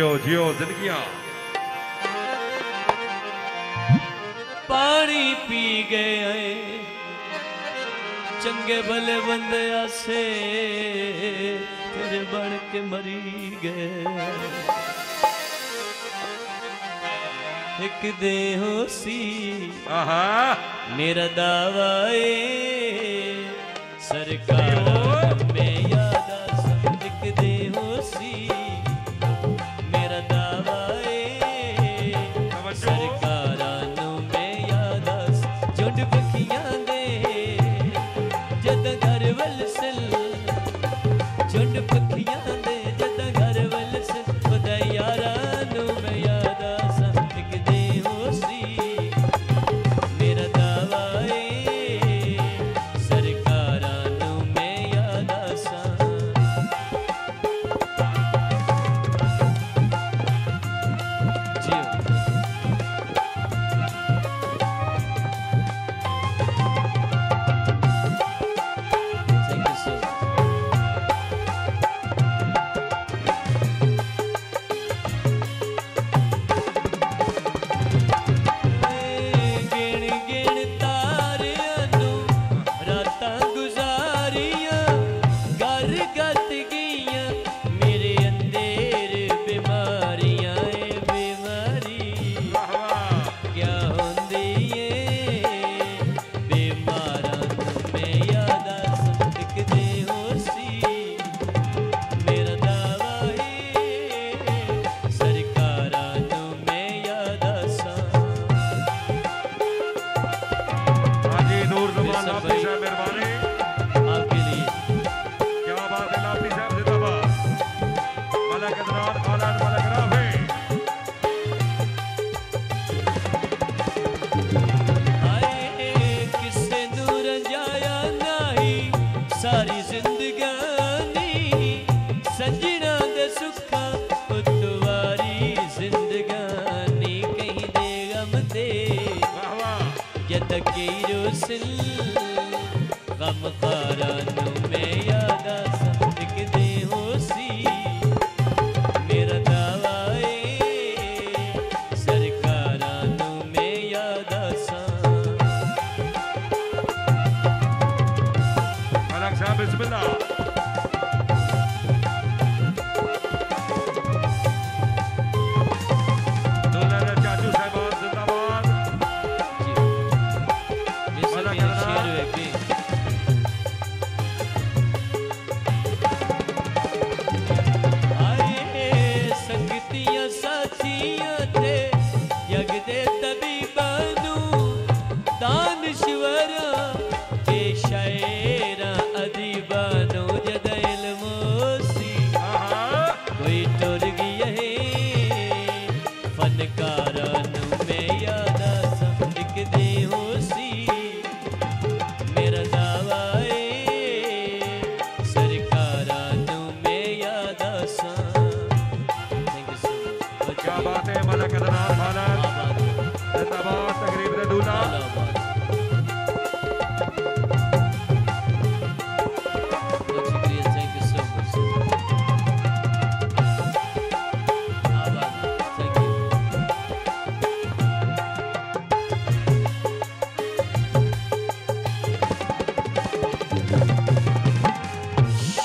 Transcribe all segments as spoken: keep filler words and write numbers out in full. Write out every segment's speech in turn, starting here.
जियो जियो जिंदगियां। पानी पी गए चंगे भले बंदे आसे तेरे बढ़ के मरी गए। हिक दें होसी मेरा दावा है सरकार में याद आसे। हिक दें होसी गम खारा में याद आसा। हिक दें होसी मेरा दावा है सरकार में याद आसा। अलग साहब बिस्मिल्लाह।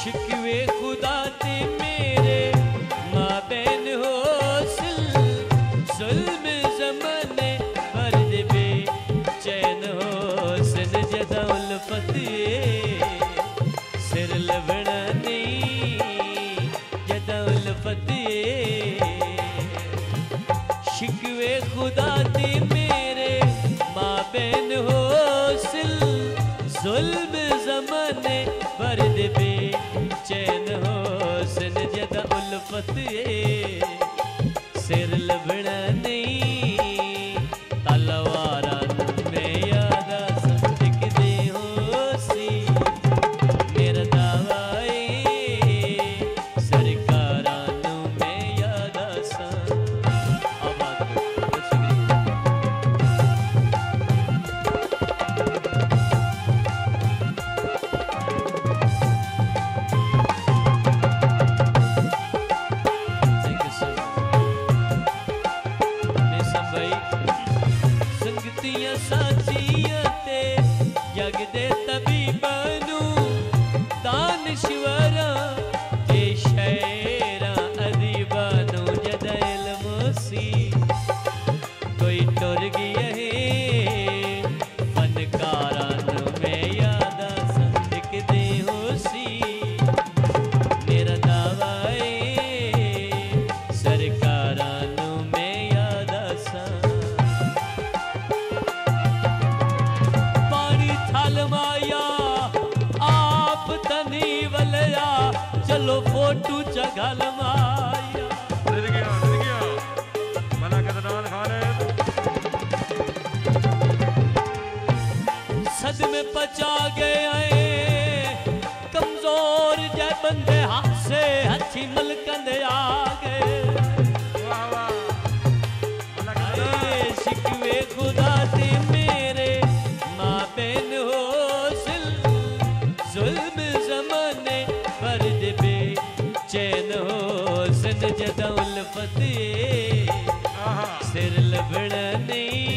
शिकवे खुदा ते मेरे माँ बहन हो सिल जुल्म जमाने बर्द बे चैन हो सन जदा उल्फत सिर लभना नहीं तलवारा में याद आसा। हिक दें होसी मेरा दावा है सरकारा में याद आसा। बचा गए कमजोर जय बंदे हाथ से हंसी मलकंद आ गए। शिकवे खुदा से मेरे माँ बहन हो जुल्म जमाने फर्ज बे चैन हो सन जदौल फतेह सिर लबड़ा नहीं